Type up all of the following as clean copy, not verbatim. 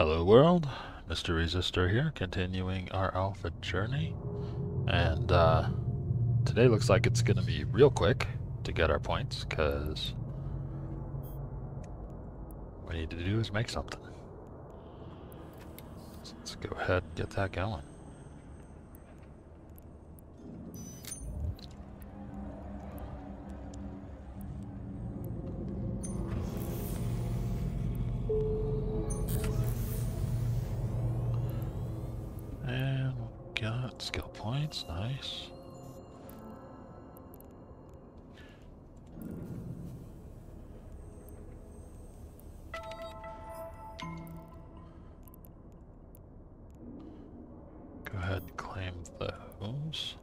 Hello world, Mr Resistor here, continuing our alpha journey, and today looks like it's going to be real quick to get our points, because what we need to do is make something. So let's go ahead and get that going. Skill points, nice. Go ahead and claim those.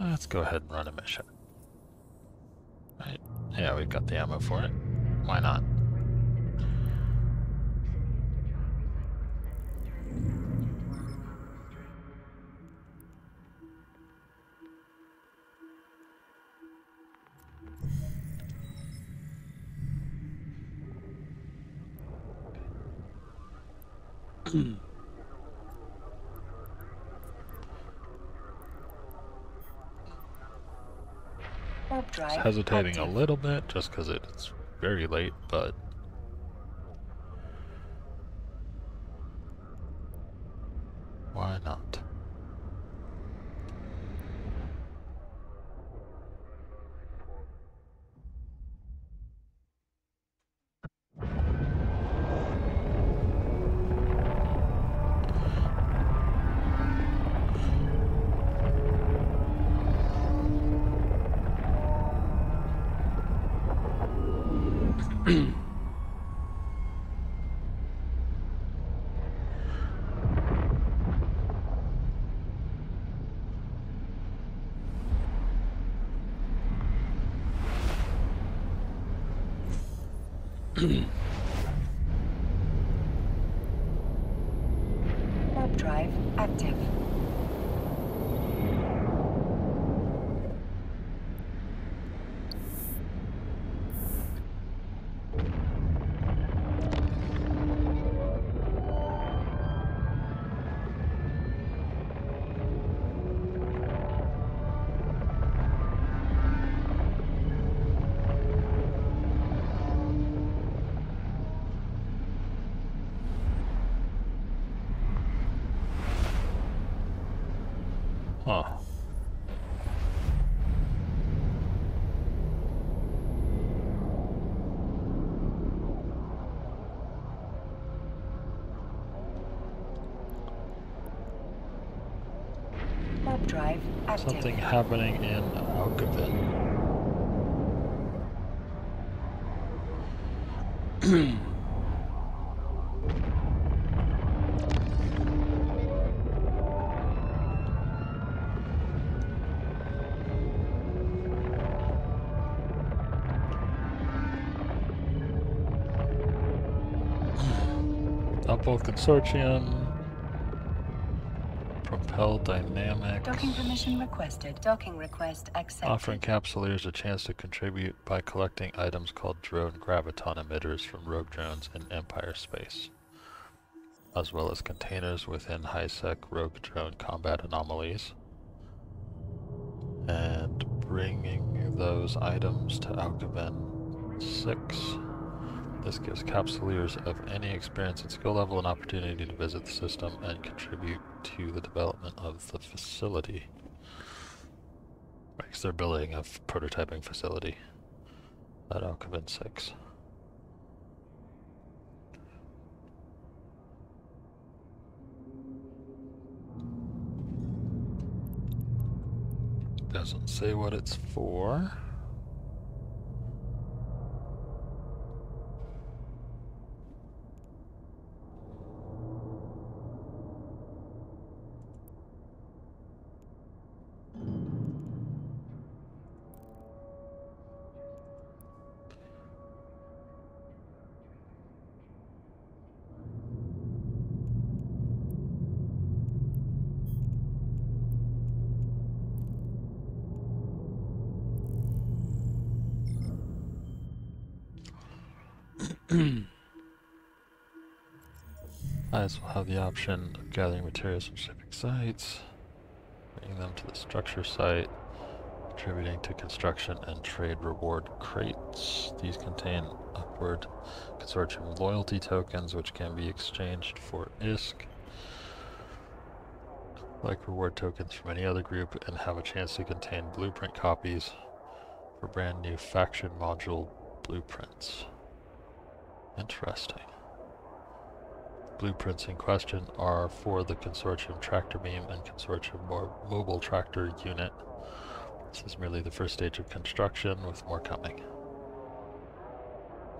Let's go ahead and run a mission. Right? Yeah, we've got the ammo for it. Why not? Just hesitating a little bit just because it's very late, but why not? Warp drive active. Drive active. Something happening in Alcaben. Apple Consortium. Propel Dynamics. Docking permission requested. Docking request accepted. Offering Capsuleers a chance to contribute by collecting items called Drone Graviton emitters from Rogue Drones in Empire Space, as well as containers within Hi-Sec Rogue Drone combat anomalies, and bringing those items to Alcaben 6. This gives Capsuleers of any experience and skill level an opportunity to visit the system and contribute to the development of the facility. Makes their building a prototyping facility at Alcaben 6. Doesn't say what it's for. I as well have the option of gathering materials from shipping sites, bringing them to the structure site, contributing to construction and trade reward crates. These contain upward consortium loyalty tokens which can be exchanged for ISK, like reward tokens from any other group, and have a chance to contain blueprint copies for brand new faction module blueprints. Interesting. Blueprints in question are for the Consortium Tractor Beam and Consortium Mobile Tractor Unit. This is merely the first stage of construction, with more coming.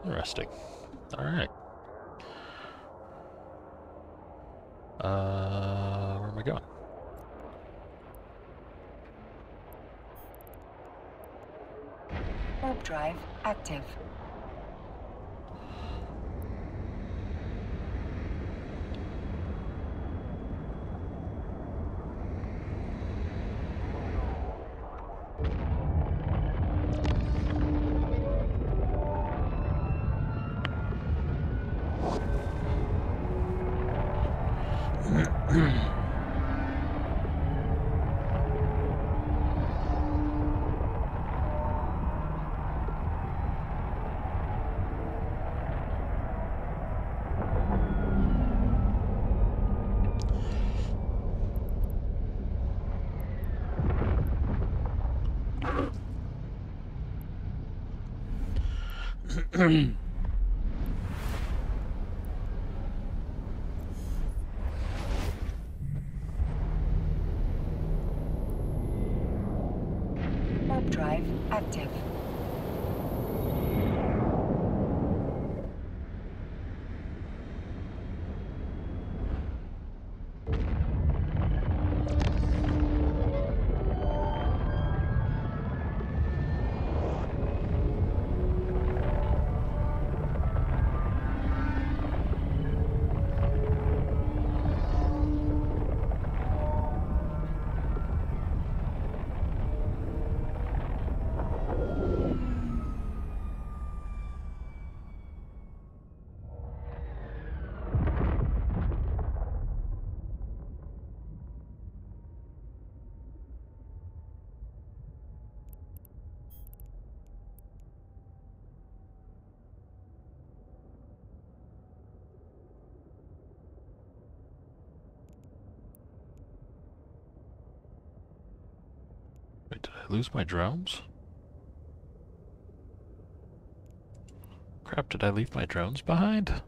Interesting. Alright. Where am I going? Warp drive active. Warp drive active. Did I lose my drones? Crap, did I leave my drones behind?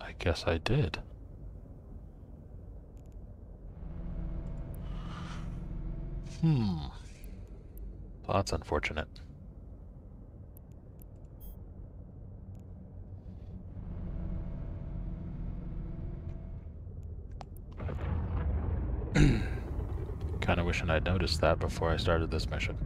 I guess I did. Well, that's unfortunate. Kinda wishing I'd noticed that before I started this mission.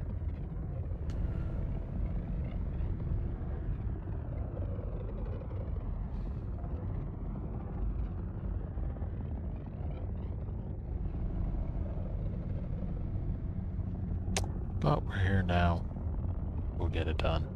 But we're here now. We'll get it done.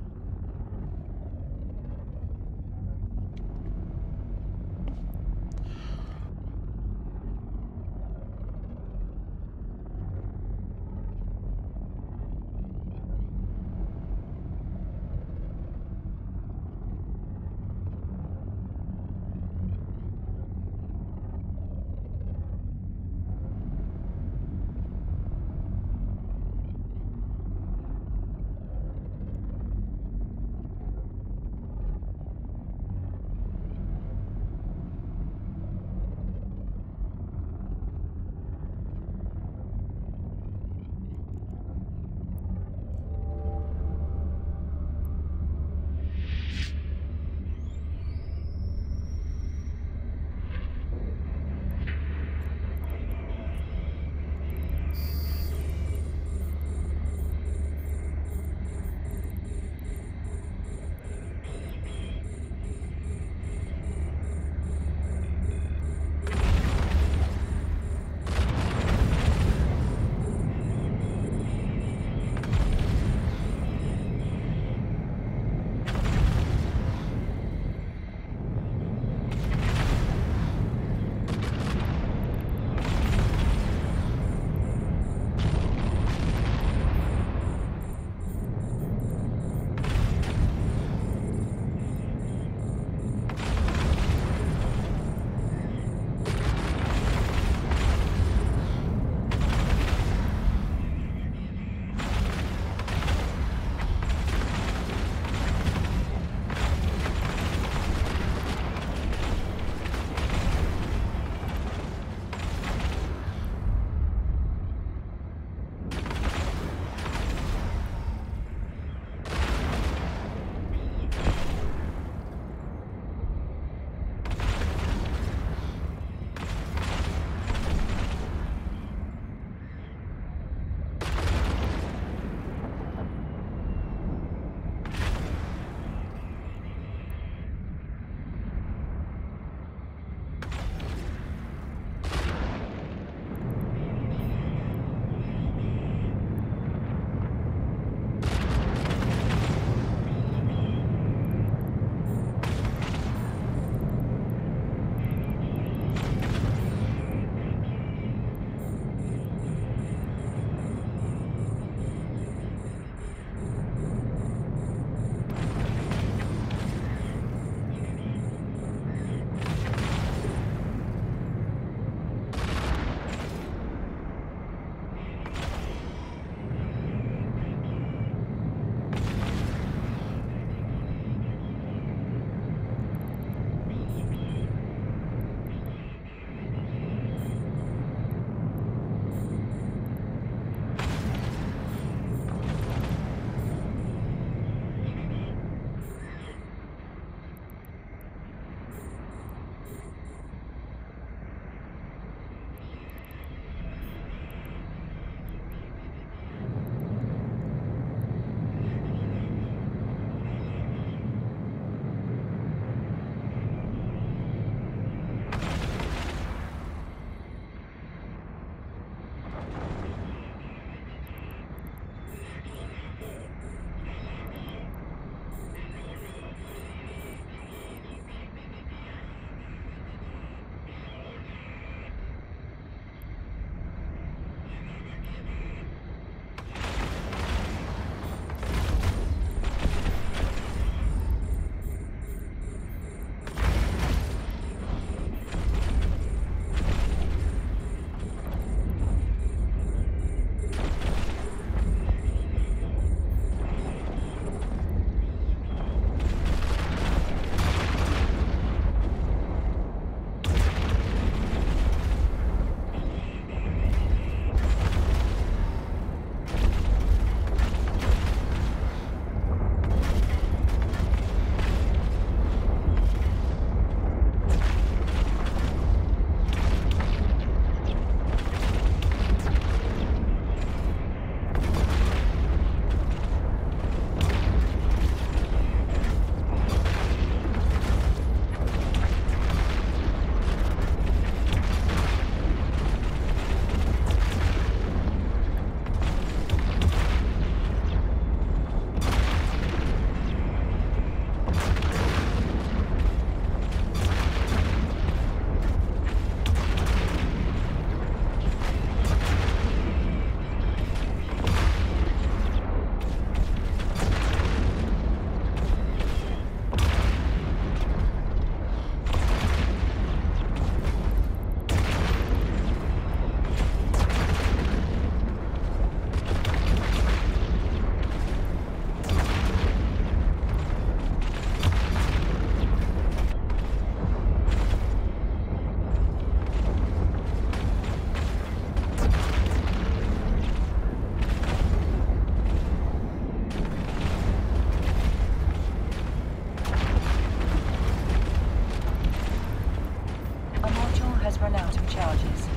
has run out of charges.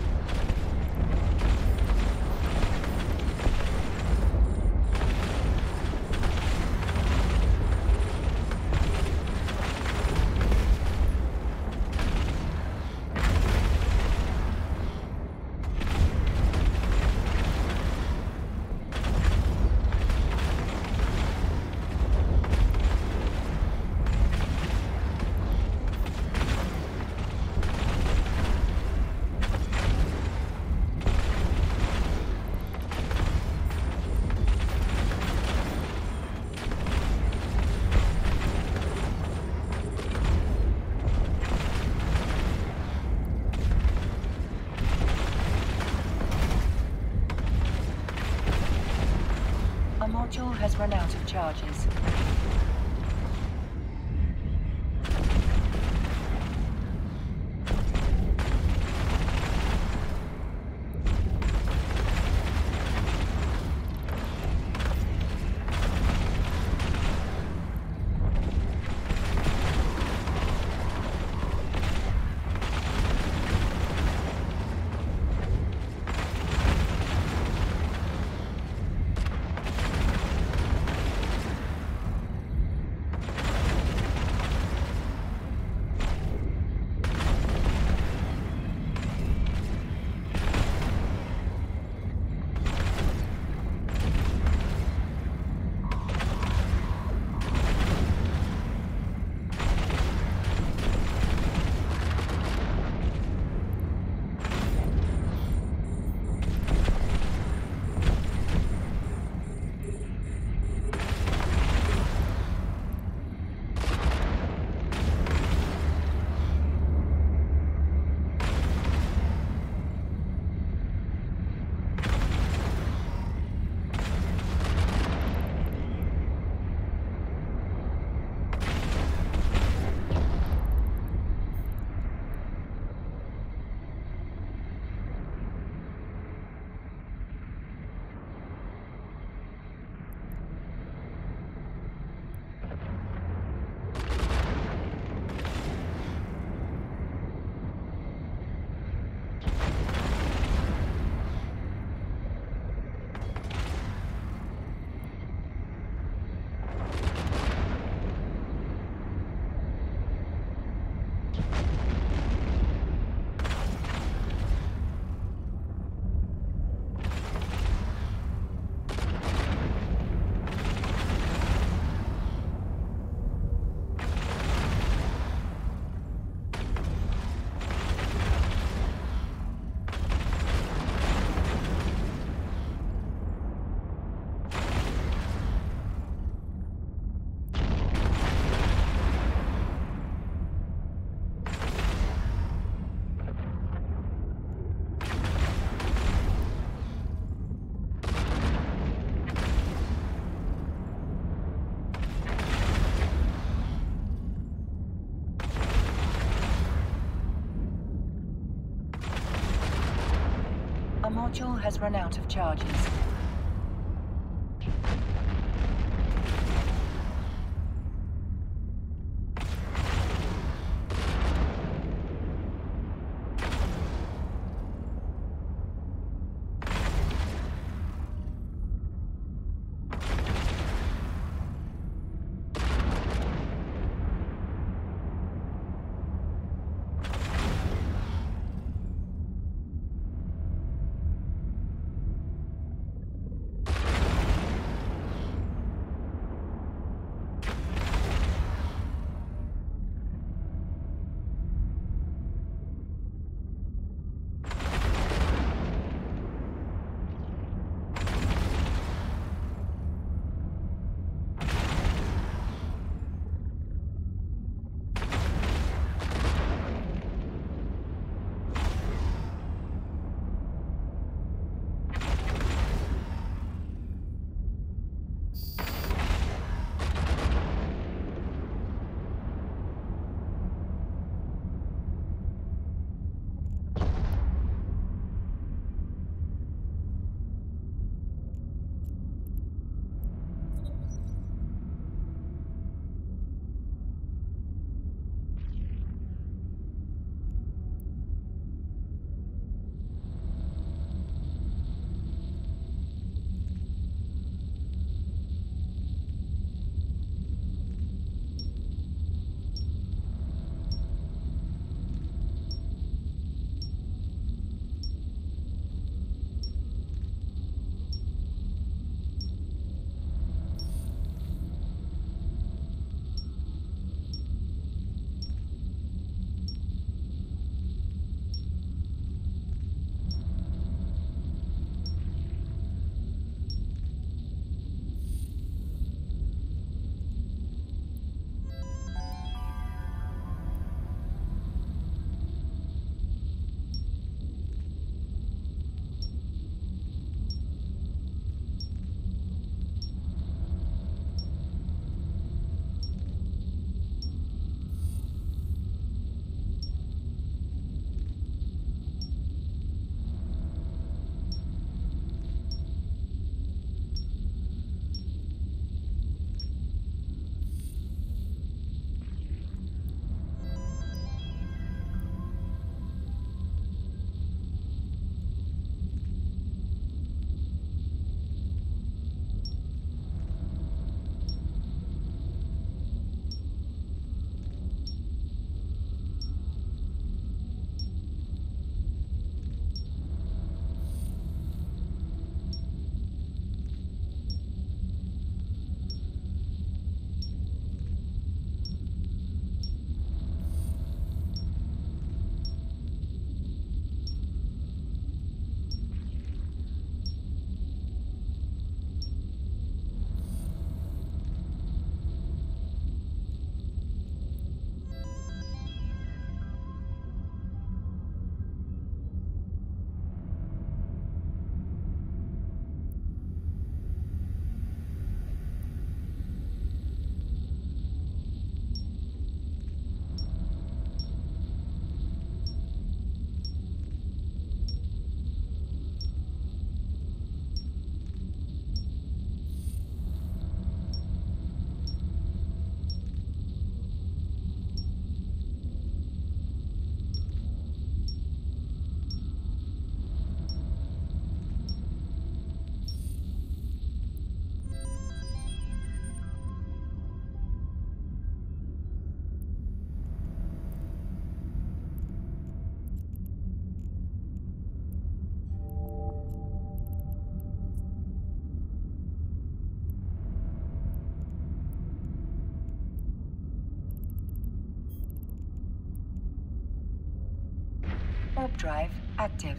The module has run out of charges. The module has run out of charges. Warp drive active.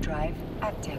Drive active.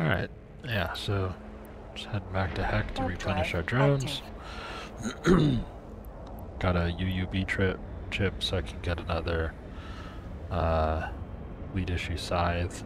Alright, yeah, so just head back to Heck to replenish our drones. Got a UUB chip so I can get another lead issue scythe.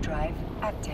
Drive active.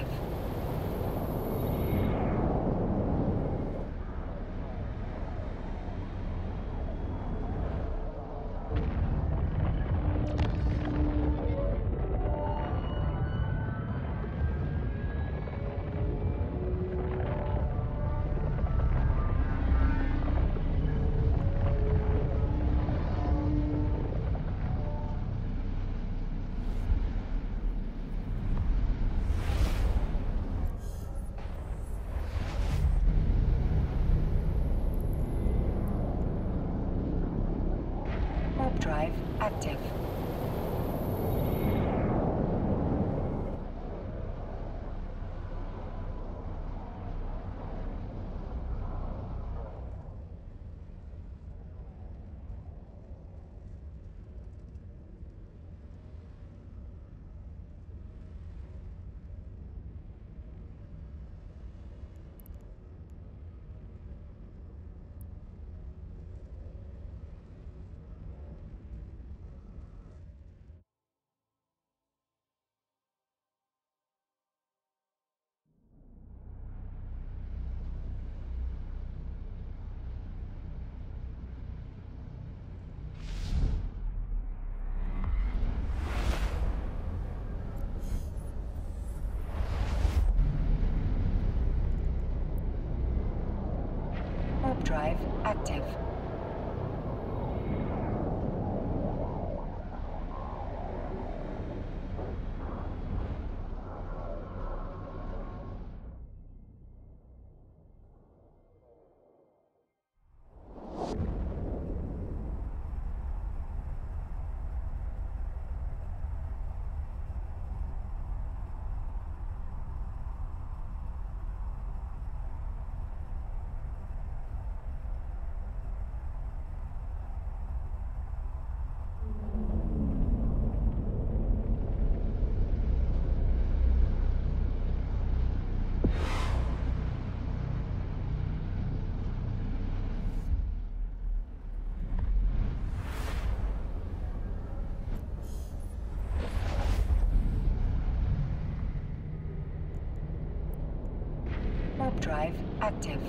Drive active. drive active. Drive active.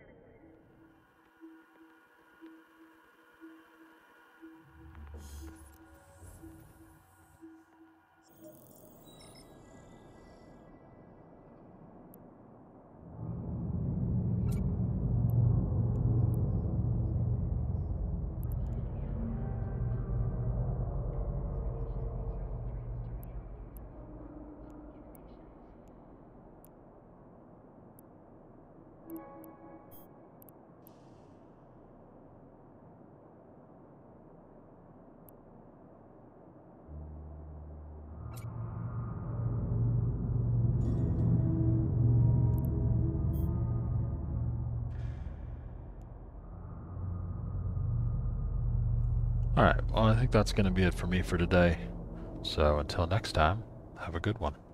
Alright, well I think that's going to be it for me for today. So until next time, have a good one.